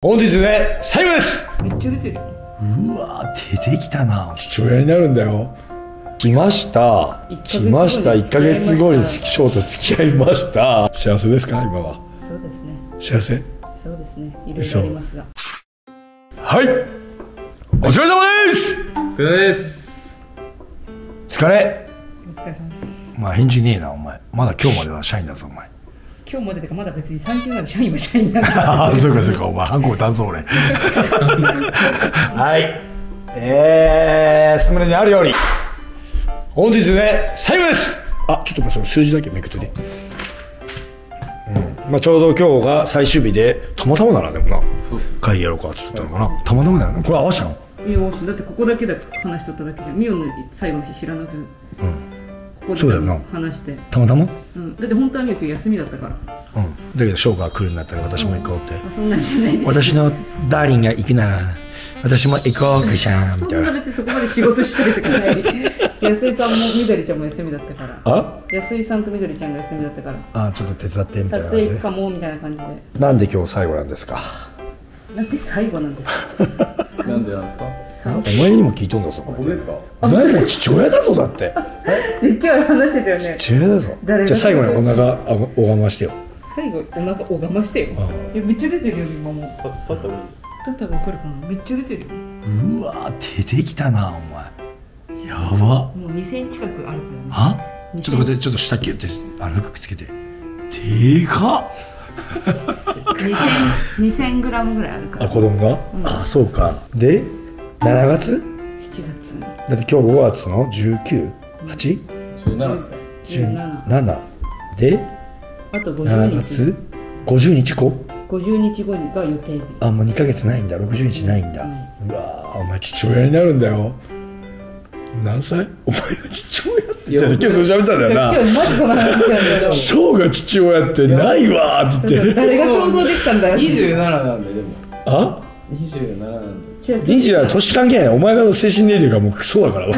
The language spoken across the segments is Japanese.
本日で最後です。めっちゃ出てるよ。うわ出てきたな。父親になるんだよ。来ました来ました。1ヶ月後にショーと付き合いました。幸せですか今は。そうですね。幸せそうですね。いろいろありますが、はいお疲れ様です。お疲れです疲れお疲れ様です。まあ返事ねえなお前。まだ今日までは社員だぞお前。今日までとかまだ別に3週まで社員は社員だからそうかそうかお前ハンコ打たんぞ俺はい、サムネにあるように本日で最後です。あちょっと待って、数字だけめくってね。まあちょうど今日が最終日でたまたまだな。でもな会議やろうかって言ったのかな。たまたまだよね。これ合わせたのだってここだけで話しとっただけじゃん。ミオの最後の日知らなずそうだよな。話してたまたま。だって本当はミオ君休みだったから。だけど翔が来るんだったら私も行こうって。そんなんじゃないです。私のダーリンが行くなら私も行こうくしゃんみたいな。そこまで仕事してるとかない。安井さんもみどりちゃんも休みだったから。安井さんとみどりちゃんが休みだったから。あちょっと手伝ってみたいな感じで撮影行くかもみたいな感じで。なんで今日最後なんですか。なんで最後なんですか。なんでなんですか。お前にも聞いとんだぞ。僕ですか。誰も父親だぞだって今日話してたよね。父親だぞ。じゃあ最後にお腹拝ましてよ。最後お腹拝ましてよ。めっちゃ出てるよ今も。パッとだったら分かるかな。めっちゃ出てるよ。うわ出てきたなお前。やば。もう2000近くあるからね。あちょっと待って、ちょっと下っき言って服つけて。でかっ 2000グラムぐらいあるから。あ子供が、あそうか。で7月7月だって今日5月の19、8、17であと7月50日後が予定日。あもう2ヶ月ないんだ。60日ないんだ。うわお前父親になるんだよ。何歳お前が父親って言って今日それ喋ったんだよな。今日マジその話なんだよ。翔が父親ってないわって言って。誰が想像できたんだよ。27なんだよでも。あ27なんだよ。27は年関係ない。お前の精神年齢がもうクソだから。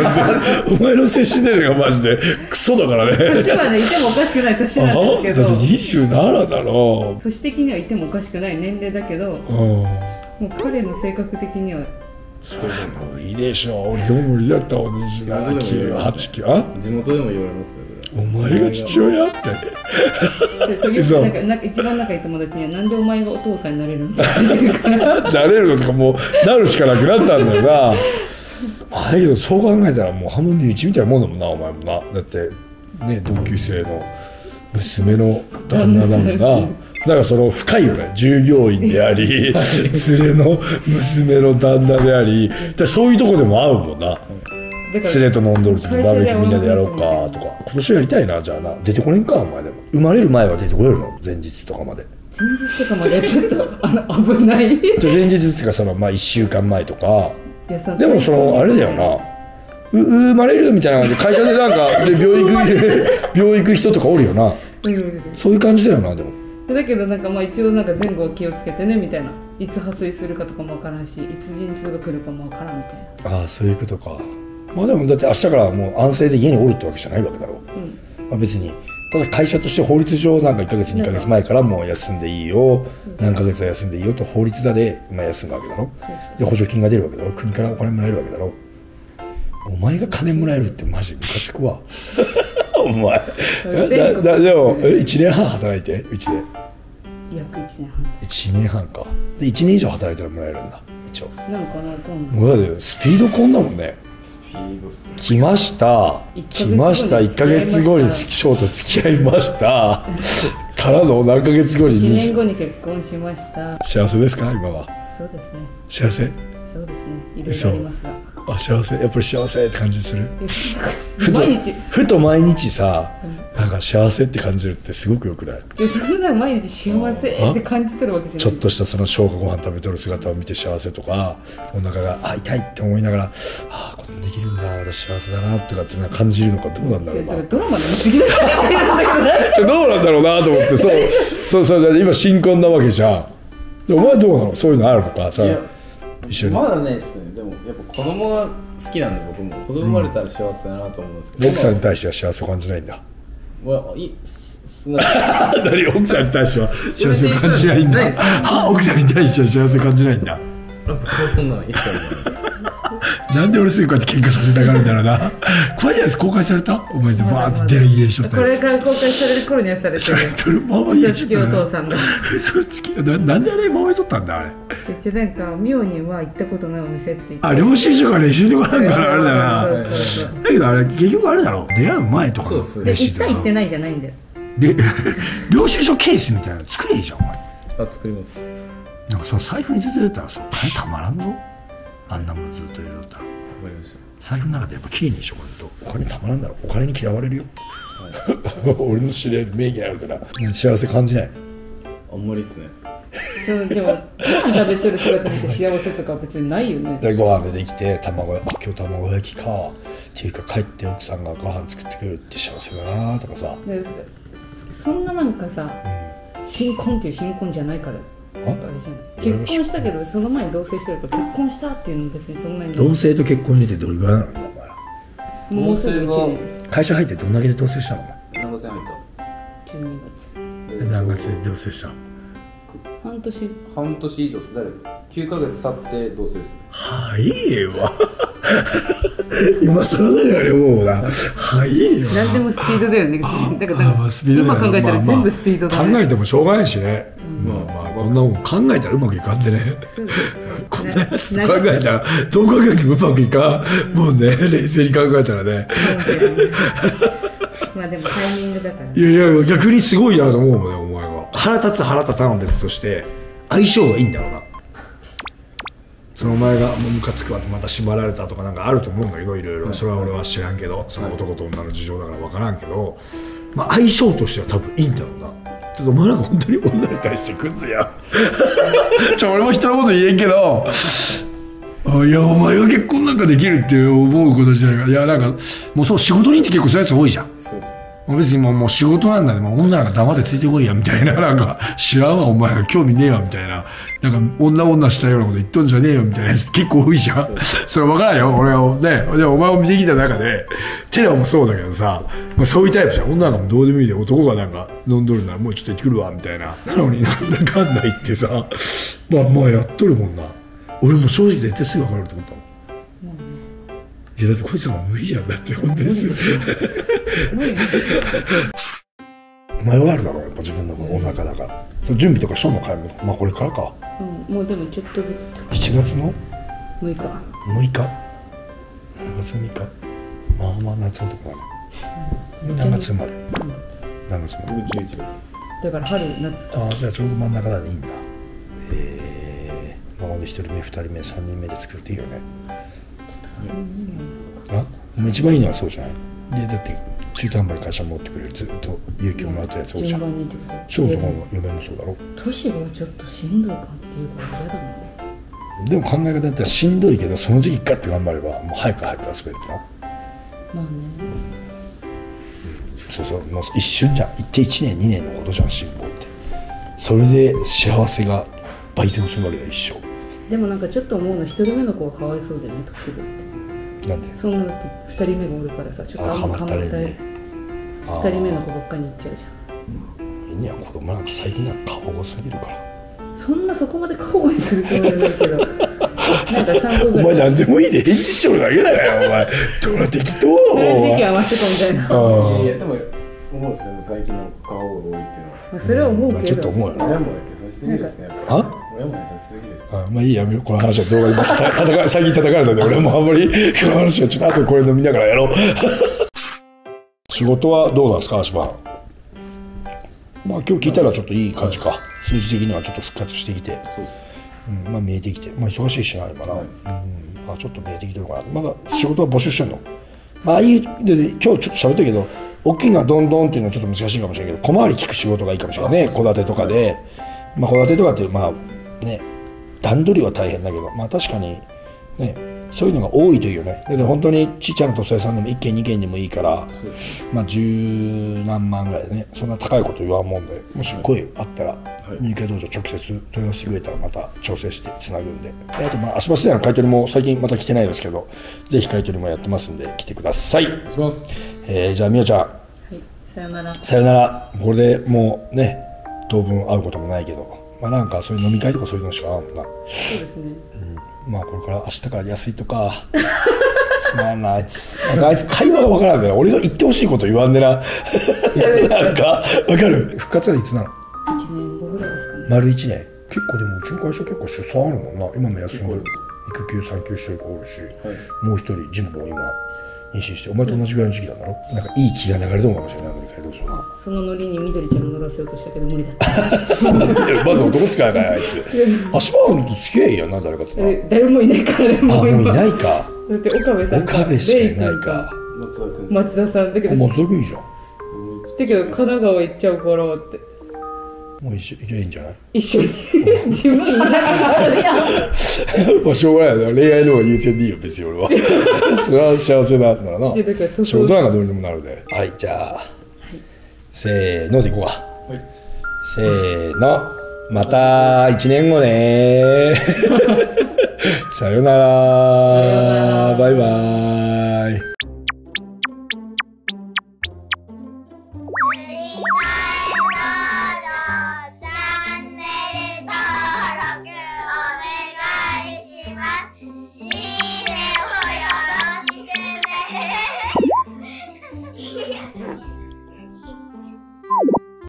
お前の精神年齢がマジでクソだからね。年はねいてもおかしくない年なんですけど。だって27だろう。年的にはいてもおかしくない年齢だけど、もう彼の性格的にはそれ無理でしょ。俺も無理だったわ。27、9、8、9。地元でも言われますねそれ。お前が父親って一番仲いい友達にはなんでお前がお父さんになれるんだって言うからなれるのとかもうなるしかなくなったんだよな。だけどそう考えたらもう半分の1みたいなもんだもんなお前もな。だってね同級生の娘の旦那だもんな。なんかその深いよね。従業員であり連れの娘の旦那であり、そういうとこでも合うもんな。連れと飲んどる時にバーベキューみんなでやろうかとか。今年やりたいな。じゃあな出てこれんかお前。でも生まれる前は出てこれるの。前日とかまで。前日とかまでちょっと危ない。じゃ前日っていうかそのまあ1週間前とかでもそのあれだよな。生まれるみたいな感じで会社でなんかで病院行く人とかおるよな。そういう感じだよな。でもだけどなんかまあ一応なんか前後気をつけてねみたいな。いつ破水するかとかも分からんし、いつ陣痛が来るかも分からんみたいな。ああそういうことか。まあでもだって明日からもう安静で家におるってわけじゃないわけだろう、まあ別に。ただ会社として法律上なんか1ヶ月2ヶ月前からもう休んでいいよ、何ヶ月は休んでいいよと法律だで今休むわけだろ。で補助金が出るわけだろ。国からお金もらえるわけだろ。お前が金もらえるってマジムカつくわお前。でも1年半働いてうちで約1年半。1年半か。で1年以上働いたらもらえるんだ一応。なんかなと思う。だってスピードこんなもんね。スピードっすね。来ました来ました。1ヶ月後にショーと付き合いましたからの何ヶ月後に2年後に結婚しました。幸せですか今は。そうですね。幸せそうですね。いろいろありますが。あ幸せやっぱり幸せって感じする。ふと毎日さなんか幸せって感じるってすごくよくない。いやそんな毎日幸せって感じとるわけじゃない。ちょっとしたその翔がご飯食べとる姿を見て幸せとか、お腹があ痛いって思いながらあこんできるんだ私幸せだなとかって感じるのかどうなんだろうな。ドラマの次のどうなんだろうなと思って。そう今新婚なわけじゃん。お前どうなのそういうのあるのかさ。まだないですね。でもやっぱ子供は好きなんで僕も子供生まれたら幸せだなと思うんですけど、奥さんに対しては幸せ感じないんだ。何奥さんに対しては幸せを感じないんだ。奥さんに対しては幸せを感じないんだ。そんなの一切なんで俺すぐこうやって喧嘩させたがるんだろうな。怖いじゃないですか。公開されたお前でバーって出る家しとったやつ、これから公開される頃にはされてる。嘘つきお父さんだ。嘘つきなんであれママとったんだあれ。じゃなんか妙には行ったことないお店って言って、あ領収書からレシートもなんかあれだな。だけどあれ結局あれだろ、出会う前とかのレシートだろ。一切行ってないじゃないんだよ。領収書ケースみたいなの作れへんじゃんお前。あ作ります。なんかその財布にずっと出たらその金たまらんぞ。あんなもんずっと入れとったら財布の中でやっぱきれいにしとかないとお金たまらんだろ。お金に嫌われるよ、はい、俺の知り合い名義あるから幸せ感じない。あんまりっすね。でもご飯食べてる姿見て幸せとか別にないよね。でご飯出てきて卵、あ今日卵焼きかっていうか帰って奥さんがご飯作ってくれるって幸せだなとかさ。そんななんかさ、新婚っていう新婚じゃないから結婚したけどその前に同棲してるから結婚したっていうの別にそんなに。同棲と結婚にてどれぐらいなのだから。もうすぐ1年。会社入ってどんだけで同棲したの。何月に入ったの。12月。何月で同棲したの。半年。半年以上です。誰9ヶ月経って同棲ですね。はいえわ今更だよねもうな。はいえよ。何でもスピードだよね。だから今考えたら全部スピードだね。考えてもしょうがないしね。まあまあこんなもん考えたらうまくいかんでね。こんなやつ考えたらどう考えてもうまくいかんもうね。冷静に考えたらね。まあでもタイミングだから。いやいや逆にすごいなと思うもんねお前は。腹立つ腹立たんは別として相性がいいんだろうな。そのお前がムカつくわってまた縛られたとかなんかあると思うんだけどいろいろ。それは俺は知らんけどその男と女の事情だから分からんけど、まあ相性としては多分いいんだろうな。ちょっとお前なんか本当に女に対してクズや俺も人のこと言えんけどいやお前が結婚なんかできるって思うことじゃないから。いやなんかもうそう仕事人って結構そういうやつ多いじゃん。別にもう仕事なんだね。もう女なんか黙ってついてこいやみたいな、なんか知らんわお前が興味ねえわみたいな、なんか女したようなこと言っとんじゃねえよみたいなやつ結構多いじゃん。それ分からんよ俺をね。でお前を見てきた中でテラもそうだけどさ、まあ、そういうタイプじゃん。女なんかもどうでもいいで男がなんか飲んどるならもうちょっと行ってくるわみたいな。なのになんだかんだ言ってさまあまあやっとるもんな。俺も正直絶対すぐ分かると思ったもん。いやだってこいつも無理じゃん。だって本当ですよお前はあるだろうやっぱ自分のお腹だから、うん、準備とかしたのかよ。まあこれからか、うん、もうでもちょっとずつ。7月の6日6日。7月6日まあまあ夏のとこある。何月生まれ。何月生まれ。僕11月だから春夏。ああじゃあちょうど真ん中だでいいんだ。今まで1人目2人目3人目で作っていいよね。あ一番いいのはそうじゃない。でだって中途半端に会社戻ってくれるずっと勇気をもらったやつ多いじゃん。ショートも嫁もそうだろ。年がちょっとしんどいかっていうか嫌だもんね。でも考え方だったらしんどいけどその時期ガッて頑張ればもう早く早く遊べるから。まあね、うん、そうそうもう一瞬じゃん。一定1年2年のことじゃん辛抱って。それで幸せが倍増するわけだ一生。でもなんかちょっと思うのは1人目の子がかわいそうじゃない年がって。なんでそんなだって2人目がおるからさちょっとあんまかまったり2人目の子ばっかりに行っちゃうじゃん。いいね子供なんか最近なんか過保護すぎるから。そんなそこまで過保護にするつもりないけどなんか3分ぐらいお前何でもいいで返事しとるだけだからお前どうな適当正直合わせたみたいな。いやでも思うんですよ最近なんか過保護が多いっていうのは。それは思うけどちょっと思うよね。親もだけどさしすぎですね。親も優しすぎですね。まあいいやめようこの話は動画で最近叩かれたんで俺もあんまりこの話はちょっと後でこれ飲みながらやろう仕事はどうなんですか足場。まあ今日聞いたらちょっといい感じか。数字的にはちょっと復活してきてそうです、うん、まあ見えてきてまあ忙しいしないかな、はい、うんまあちょっと見えてきてるかな。まだ仕事は募集してんの。まああいうで今日ちょっと喋ったけど大きいのはどんどんっていうのはちょっと難しいかもしれないけど小回り利く仕事がいいかもしれないね。戸建てとかで、まあ戸建てとかってまあね段取りは大変だけどまあ確かにねそういうのが多いというよね。だけど本当にちっちゃな土地屋さんでも1軒2軒でもいいからまあ十何万ぐらいでねそんな高いこと言わんもんでもし声あったら入居道場直接問い合わせてくれたらまた調整してつなぐんで。あとまあ足場自体の買い取りも最近また来てないですけどぜひ買い取りもやってますんで来てください。お願いします。じゃあみよちゃん、はい、さよなら。さよなら。これでもうね、当分会うこともないけど、まあなんかそういう飲み会とかそういうのしか会うもんな。そうですね。うん、まあこれから明日から安いとか。つまんない。あいつ会話が分からんね。俺が言ってほしいこと言わんでな。なんか分かる。復活はいつなの？1年後ぐらいですかね。丸1年。結構でもうちの会社結構出産あるもんな。今も休んでる。育休産休してる子おるし、はい、もう一人ジムも今妊娠して、お前と同じぐらいの時期なんだろ。なんかいい気が流れるのかもしれないのに帰ろうしような。そのノリに緑ちゃんを乗らせようとしたけど無理だった。まず男使えないあいつ。足場あるのと付き合いやな誰かとな。誰もいないからね。もういないか。だって岡部しかいないか。松田さんだけど。松田君いいじゃん。だけど神奈川行っちゃうからって。もう一緒行けばいいんじゃない？一緒に自分にもうしょうがないよ。恋愛の方が優先でいいよ別に俺は。それは幸せだったらな。仕事なんかどうにもなるで。はいじゃあ、はい、せーのでいこうか。はい、せーのまた1年後ね。さよなら。バイバイ。